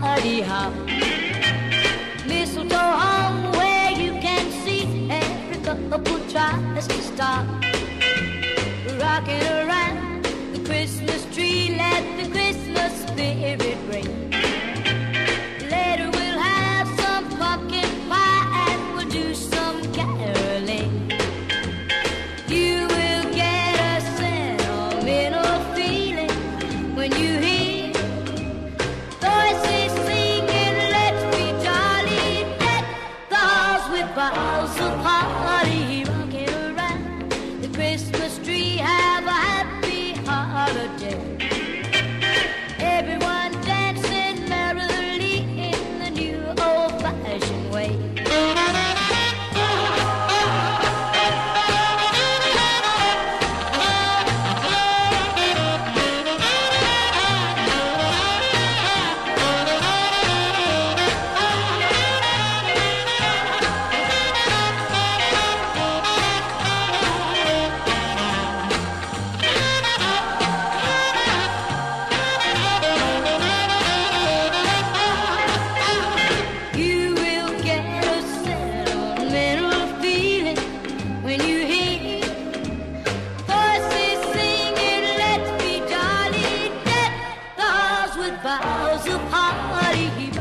party hop. Mistletoe home where you can see every couple tries to stop. Rocking around the Christmas tree, let the Christmas spirit ring. Later we'll have some pumpkin pie and we'll do some caroling. You will get a sentimental feeling when you hear voices singing, let's be jolly, deck the halls with boughs of holly. Rocking around the Christmas tree, have a happy holiday. Everyone boughs of holly.